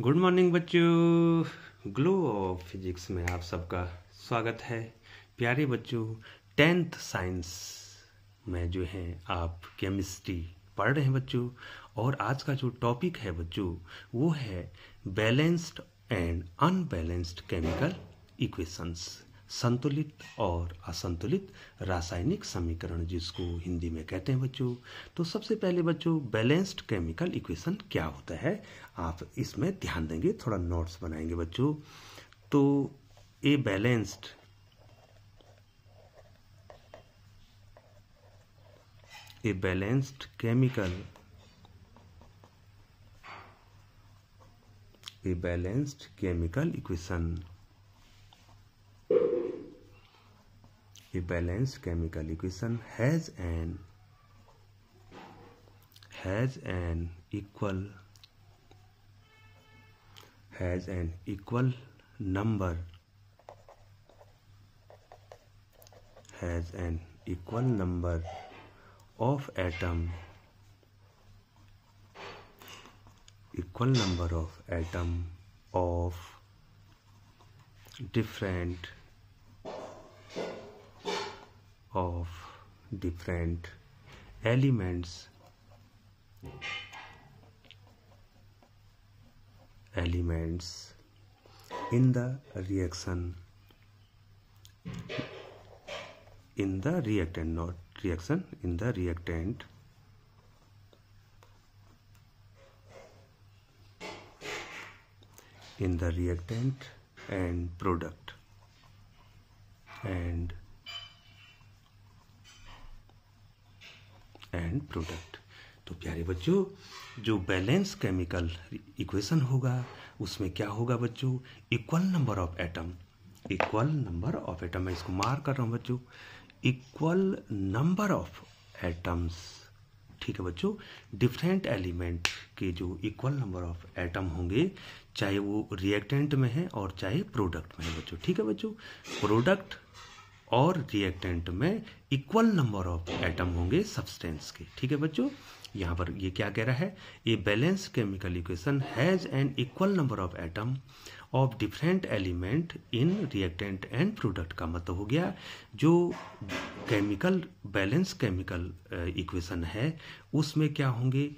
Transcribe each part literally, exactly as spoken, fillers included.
Good morning बच्चों, glow of physics में आप सबका स्वागत है। प्यारे बच्चों, टेंथ साइंस में जो है आप केमिस्ट्री पढ़ रहे हैं बच्चों, और आज का जो टॉपिक है बच्चों वो है balanced and unbalanced chemical equations, संतुलित और असंतुलित रासायनिक समीकरण जिसको हिंदी में कहते हैं बच्चों। तो सबसे पहले बच्चों, बैलेंस्ड केमिकल इक्वेशन क्या होता है, आप इसमें ध्यान देंगे, थोड़ा नोट्स बनाएंगे बच्चों। तो a balanced a balanced chemical a balanced chemical equation A balanced chemical equation has an has an equal has an equal number has an equal number of atom equal number of atom of different of different elements elements in the reaction in the reactant not reaction in the reactant in the reactant and product and and product. तो प्यारे बच्चों, जो balance chemical equation होगा उसमें क्या होगा बच्चों, equal number of atom, equal number of atom, मैं इसको मार्क कर रहा हूँ बच्चों, इक्वल नंबर ऑफ एटम्स, ठीक है बच्चों। डिफरेंट एलिमेंट के जो इक्वल नंबर ऑफ एटम होंगे, चाहे वो रिएक्टेंट में है और चाहे प्रोडक्ट में है बच्चों, ठीक है बच्चों। प्रोडक्ट और रिएक्टेंट में इक्वल नंबर ऑफ एटम होंगे सब्सटेंस के, ठीक है बच्चों। यहाँ पर ये क्या कह रहा है, a balance chemical equation has an equal number of atom of different element in reactant and product, का मतलब हो गया जो केमिकल बैलेंस केमिकल इक्वेशन है उसमें क्या होंगे,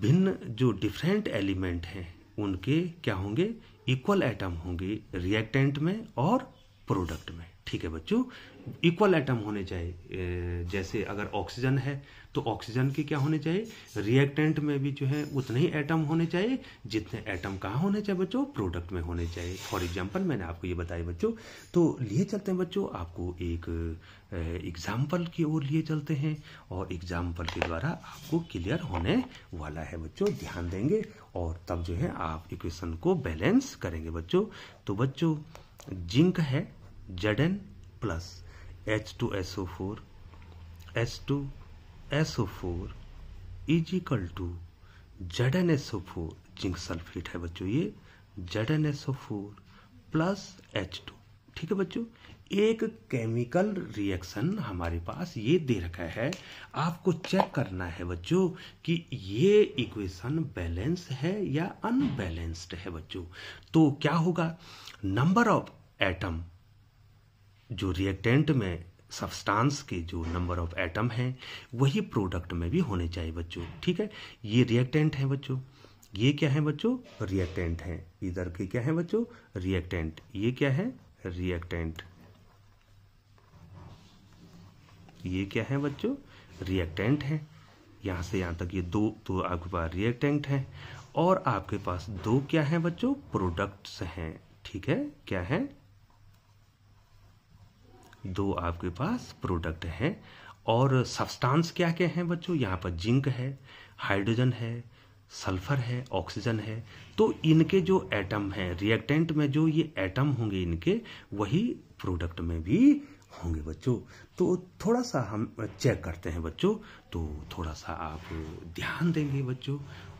भिन्न जो डिफरेंट एलिमेंट हैं उनके क्या होंगे, इक्वल एटम होंगे रिएक्टेंट में और प्रोडक्ट में, ठीक है बच्चों। इक्वल एटम होने चाहिए, जैसे अगर ऑक्सीजन है तो ऑक्सीजन के क्या होने चाहिए, रिएक्टेंट में भी जो है उतने ही एटम होने चाहिए जितने एटम कहाँ होने चाहिए बच्चों, प्रोडक्ट में होने चाहिए। फॉर एग्जांपल मैंने आपको ये बताया बच्चों। तो लिए चलते हैं बच्चों, आपको एक एग्जाम्पल की ओर लिए चलते हैं, और एग्जाम्पल के द्वारा आपको क्लियर होने वाला है बच्चों। ध्यान देंगे और तब जो है आप इक्वेशन को बैलेंस करेंगे बच्चों। तो बच्चों, जिंक है Zn plus H two S O four H two S O four is equal to Zn S O four, zinc sulphate है बच्चों ये, Zn S O four plus H two, ठीक है बच्चों। एक केमिकल रिएक्शन हमारे पास ये दे रखा है, आपको चेक करना है बच्चों कि ये इक्वेशन बैलेंस है या अनबैलेंस्ड है बच्चों। तो क्या होगा, नंबर ऑफ एटम जो रिएक्टेंट में सब्सटेंस के जो नंबर ऑफ एटम हैं वही प्रोडक्ट में भी होने चाहिए बच्चों, ठीक है। ये रिएक्टेंट हैं बच्चों, ये क्या है बच्चों, रिएक्टेंट हैं, इधर के क्या है बच्चों, रिएक्टेंट, ये क्या है रिएक्टेंट, ये क्या है बच्चों, रिएक्टेंट हैं। यहाँ से यहाँ तक ये दो तो आपके पास रिएक्टेंट हैं, और आपके पास दो क्या है बच्चों, प्रोडक्ट्स हैं, ठीक है। क्या है, दो आपके पास प्रोडक्ट हैं, और सब्सटेंस क्या क्या हैं बच्चों, यहाँ पर जिंक है, हाइड्रोजन है, सल्फर है, ऑक्सीजन है। तो इनके जो एटम हैं रिएक्टेंट में, जो ये एटम होंगे इनके, वही प्रोडक्ट में भी होंगे बच्चों। तो थोड़ा सा हम चेक करते हैं बच्चों, तो थोड़ा सा आप ध्यान देंगे बच्चों,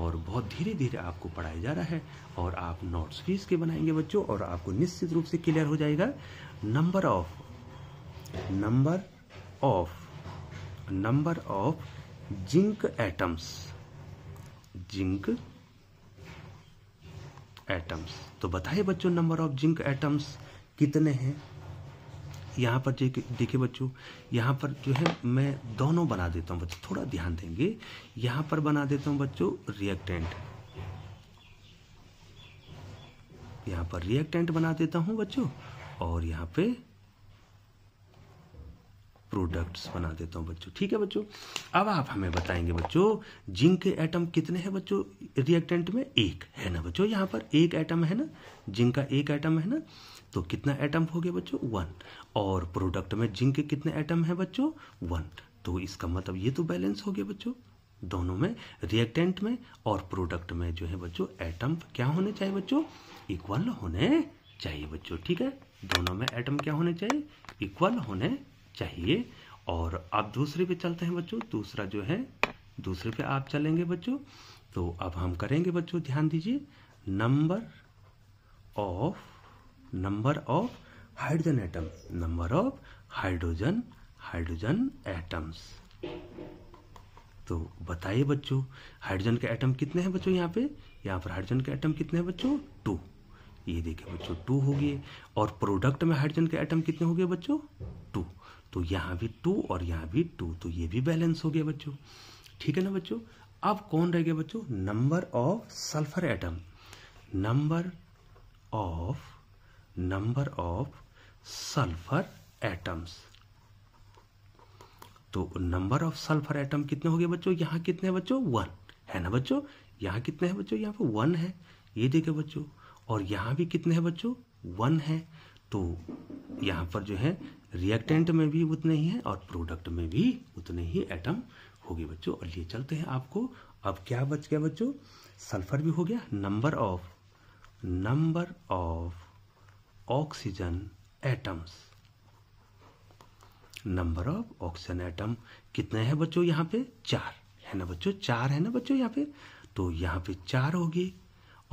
और बहुत धीरे धीरे आपको पढ़ाया जा रहा है, और आप नोट्स भी इसके बनाएंगे बच्चों, और आपको निश्चित रूप से क्लियर हो जाएगा। Number of number of number of zinc atoms zinc atoms. तो बताइए बच्चों नंबर ऑफ जिंक एटम्स कितने हैं। यहाँ पर देखिए बच्चों, यहाँ पर जो है मैं दोनों बना देता हूँ बच्चों, थोड़ा ध्यान देंगे। यहाँ पर बना देता हूँ बच्चों रिएक्टेंट, यहाँ पर रिएक्टेंट बना देता हूँ बच्चों, और यहाँ पे प्रोडक्ट्स बना देता हूँ बच्चों। ठीक है बच्चों, अब आप हमें बताएंगे बच्चों जिंक के एटम कितने हैं बच्चों रिएक्टेंट में। एक है ना बच्चों, यहाँ पर एक एटम है ना, जिंक का एक एटम है ना, तो कितना एटम हो गया बच्चों, वन। और प्रोडक्ट में जिंक के कितने एटम है बच्चों, वन। तो इसका मतलब ये तो बैलेंस हो गया बच्चों, दोनों में रिएक्टेंट में और प्रोडक्ट में जो है बच्चों एटम क्या होने चाहिए बच्चों, इक्वल होने चाहिए बच्चों। ठीक है, दोनों में एटम क्या होने चाहिए, इक्वल होने चाहिए। और अब दूसरे पे चलते हैं बच्चों, दूसरा जो है दूसरे पे आप चलेंगे बच्चों। तो अब हम करेंगे बच्चों, ध्यान दीजिए, number of number of hydrogen atom, number of hydrogen hydrogen atoms. तो बताइए बच्चों हाइड्रोजन के एटम कितने हैं बच्चों, यहाँ पे यहाँ पर हाइड्रोजन के एटम कितने हैं बच्चों, टू। ये देखिए बच्चों टू हो गए। और प्रोडक्ट में हाइड्रोजन के एटम कितने हो गए बच्चों, टू। तो यहाँ भी टू और यहाँ भी टू, तो ये भी बैलेंस हो गया बच्चों। ठीक है ना बच्चों, अब कौन रह गया बच्चों, number of sulphur atom, number of number of sulphur atoms. तो नंबर ऑफ सल्फर एटम कितने हो गए बच्चों, यहाँ कितने हैं बच्चों, वन है ना बच्चों। यहाँ कितने हैं बच्चों, यहाँ पर वन है, ये देखिए बच्चों। और यहाँ भी कितने हैं बच्चों, वन है। तो यहाँ पर जो है रिएक्टेंट में भी उतने ही हैं और प्रोडक्ट में भी उतने ही एटम हो गए बच्चों। और ये चलते हैं आपको, अब क्या बच गया बच्चों, सल्फर भी हो गया, number of number of oxygen atoms, number of oxygen atom कितने हैं बच्चों, यहाँ पे चार है ना बच्चों, चार है ना बच्चों यहाँ पे। तो यहाँ पे चार हो गए,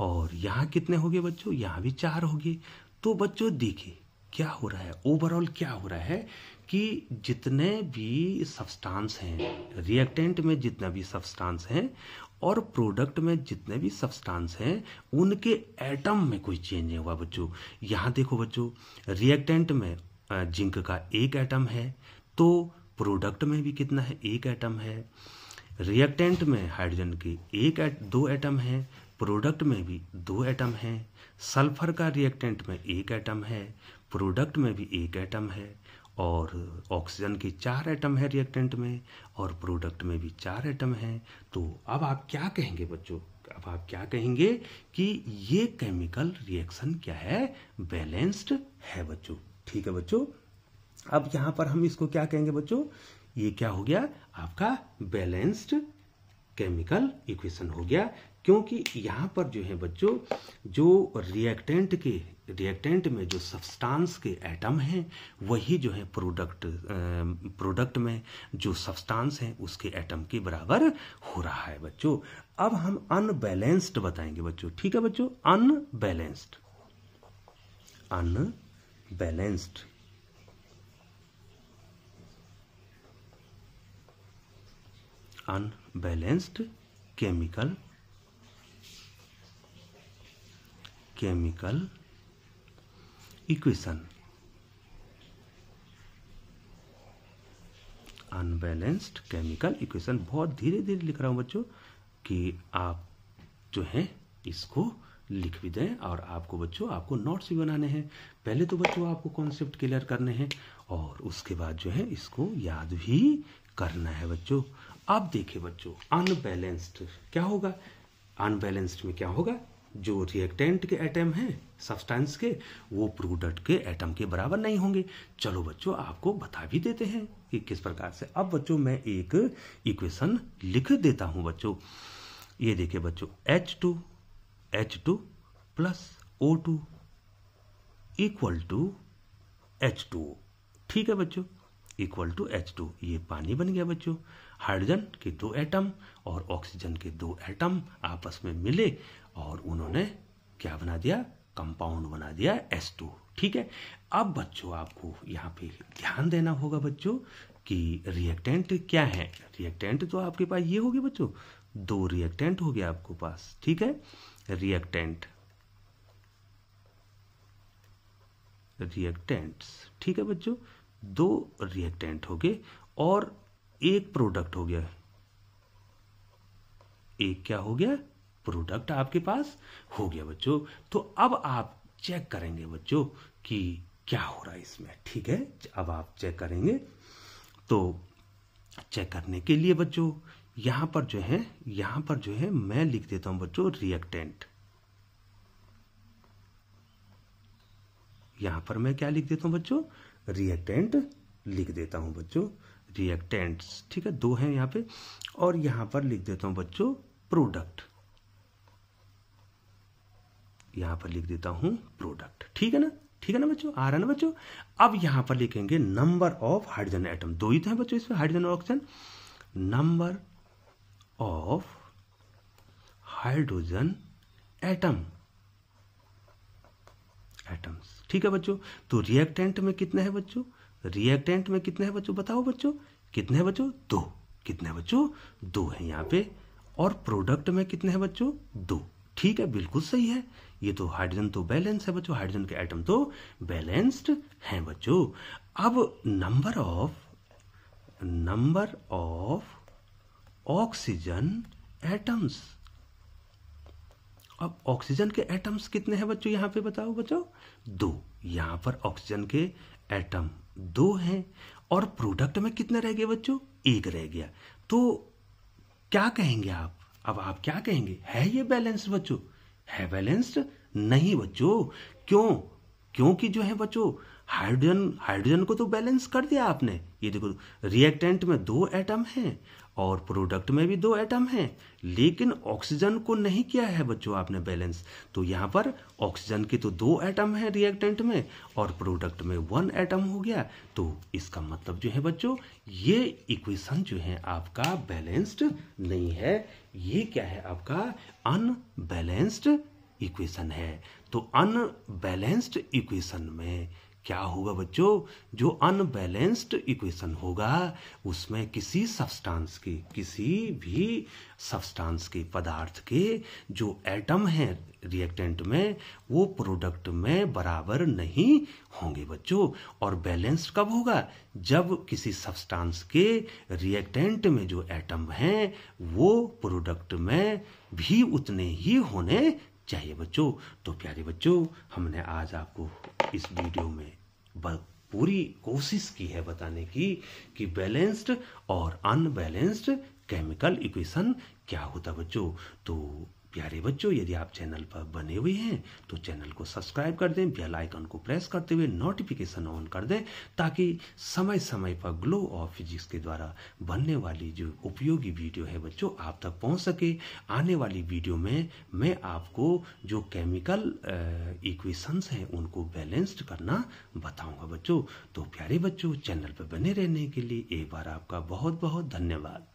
और यहाँ कितने हो गए बच्चों, यहाँ भी चार हो गए। तो बच्चों देखिए क्या हो रहा है, ओवरऑल क्या हो रहा है कि जितने भी सब्सटेंस हैं, रिएक्टेंट में जितना भी सब्सटेंस हैं और प्रोडक्ट में जितने भी सब्सटेंस हैं, उनके एटम में कोई चेंज नहीं हुआ बच्चों। यहाँ देखो बच्चों, रिएक्टेंट में जिंक का एक एटम है, तो प्रोडक्ट में भी कितना है, एक एटम है। रिएक्टेंट में हाइड्रोजन के एक दो एटम है, प्रोडक्ट में भी दो एटम हैं। सल्फर का रिएक्टेंट में एक एटम है, प्रोडक्ट में भी एक एटम है। और ऑक्सीजन के चार एटम है रिएक्टेंट में, और प्रोडक्ट में भी चार एटम हैं। तो अब आप क्या कहेंगे बच्चों, अब आप क्या कहेंगे कि ये केमिकल रिएक्शन क्या है, बैलेंस्ड है बच्चों। ठीक है बच्चों, अब यहाँ पर हम इसको क्या कहेंगे बच्चों, ये क्या हो गया आपका बैलेंस्ड केमिकल इक्वेशन हो गया। क्योंकि यहाँ पर जो है बच्चों, जो रिएक्टेंट के रिएक्टेंट में जो सब्सटेंस के एटम हैं, वही जो है प्रोडक्ट प्रोडक्ट में जो सब्सटेंस हैं उसके एटम के बराबर हो रहा है बच्चों। अब हम अनबैलेंस्ड बताएंगे बच्चों। ठीक है बच्चों, unbalanced unbalanced unbalanced chemical chemical equation, unbalanced chemical equation. बहुत धीरे धीरे लिख रहा हूं बच्चों कि आप जो है इसको लिख भी दें, और आपको बच्चों आपको नोट्स भी बनाने हैं। पहले तो बच्चों आपको कॉन्सेप्ट क्लियर करने हैं, और उसके बाद जो है इसको याद भी करना है बच्चों। अब देखिए बच्चों, अनबैलेंस्ड क्या होगा, अनबैलेंस्ड में क्या होगा, जो रिएक्टेंट के एटम हैं सब्सटेंस के, वो प्रोडक्ट के एटम के बराबर नहीं होंगे। चलो बच्चों आपको बता भी देते हैं कि किस प्रकार से। अब बच्चों मैं एक इक्वेशन लिख देता हूं बच्चों, ये देखिए बच्चों, H two H two plus O two equal to H two O. ठीक है बच्चों, इक्वल टू H टू, ये पानी बन गया बच्चों। हाइड्रोजन के दो एटम और ऑक्सीजन के दो एटम आपस में मिले और उन्होंने क्या बना दिया, कंपाउंड बना दिया एस टू। ठीक है, अब बच्चों आपको यहाँ पे ध्यान देना होगा बच्चों कि रिएक्टेंट क्या है। रिएक्टेंट तो आपके पास ये होगी बच्चों, दो रिएक्टेंट हो गया आपके पास। ठीक है, रिएक्टेंट रिएक्टेंट्स। ठीक है बच्चों, दो रिएक्टेंट हो गए और एक प्रोडक्ट हो गया, एक क्या हो गया प्रोडक्ट आपके पास हो गया बच्चों। तो अब आप चेक करेंगे बच्चों कि क्या हो रहा है इसमें। ठीक है, अब आप चेक करेंगे, तो चेक करने के लिए बच्चों यहां पर जो है यहां पर जो है मैं लिख देता हूं बच्चों रिएक्टेंट, यहां पर मैं क्या लिख देता हूं बच्चों रिएक्टेंट लिख देता हूं बच्चों रिएक्टेंट्स। ठीक है, दो है यहां पे, और यहां पर लिख देता हूं बच्चों प्रोडक्ट, यहां पर लिख देता हूं प्रोडक्ट। ठीक है ना, ठीक है ना बच्चों, आ रहा है ना बच्चों। अब यहां पर लिखेंगे नंबर ऑफ हाइड्रोजन एटम, दो ही तो है बच्चों इसमें हाइड्रोजन और oxygen, number of hydrogen atom atoms. ठीक है बच्चों, तो रिएक्टेंट में कितने हैं बच्चों, रिएक्टेंट में कितने हैं बच्चों बताओ बच्चों, कितने हैं बच्चों दो, कितने हैं बच्चों दो हैं यहाँ पे, और प्रोडक्ट में कितने हैं बच्चों दो। ठीक है, बिल्कुल सही है ये तो, हाइड्रोजन तो बैलेंस है बच्चों, हाइड्रोजन के एटम तो बैलेंस्ड हैं बच्चों। अब number of number of oxygen atoms, अब ऑक्सीजन के एटम्स कितने हैं बच्चों यहाँ पे बताओ बच्चों दो, यहाँ पर ऑक्सीजन के एटम दो हैं, और प्रोडक्ट में कितने रह गए बच्चों एक रह गया। तो क्या कहेंगे आप, अब आप क्या कहेंगे, है ये बैलेंस्ड बच्चों, है बैलेंस्ड नहीं बच्चों, क्यों, क्योंकि जो है बच्चों हाइड्रोजन हाइड्रोजन को तो बैलेंस कर दिया आपने, ये देखो रिएक्टेंट में दो एटम हैं और प्रोडक्ट में भी दो एटम हैं, लेकिन ऑक्सीजन को नहीं किया है बच्चों आपने बैलेंस। तो यहाँ पर ऑक्सीजन के तो दो एटम हैं रिएक्टेंट में, और प्रोडक्ट में वन एटम हो गया। तो इसका मतलब जो है बच्चों ये इक्वेशन जो है आपका बैलेंस्ड नहीं है, ये क्या है आपका अनबैलेंस्ड इक्वेशन है। तो अनबैलेंस्ड इक्वेशन में क्या होगा बच्चों, जो अनबैलेंस्ड इक्वेशन होगा उसमें किसी सब्सटेंस के, किसी भी सब्सटेंस के, पदार्थ के जो एटम हैं रिएक्टेंट में वो प्रोडक्ट में बराबर नहीं होंगे बच्चों। और बैलेंस्ड कब होगा, जब किसी सब्सटेंस के रिएक्टेंट में जो एटम हैं वो प्रोडक्ट में भी उतने ही होने चाहिए बच्चों। तो प्यारे बच्चों, हमने आज आपको इस वीडियो में पूरी कोशिश की है बताने की कि बैलेंस्ड और अनबैलेंस्ड केमिकल इक्वेशन क्या होता बच्चों। तो प्यारे बच्चों, यदि आप चैनल पर बने हुए हैं तो चैनल को सब्सक्राइब कर दें, बेल आइकन को प्रेस करते हुए नोटिफिकेशन ऑन कर दें, ताकि समय समय पर ग्लो ऑफ फिजिक्स के द्वारा बनने वाली जो उपयोगी वीडियो है बच्चों आप तक पहुंच सके। आने वाली वीडियो में मैं आपको जो केमिकल इक्वेशंस हैं उनको बैलेंस्ड करना बताऊँगा बच्चों। तो प्यारे बच्चों, चैनल पर बने रहने के लिए एक बार आपका बहुत बहुत धन्यवाद।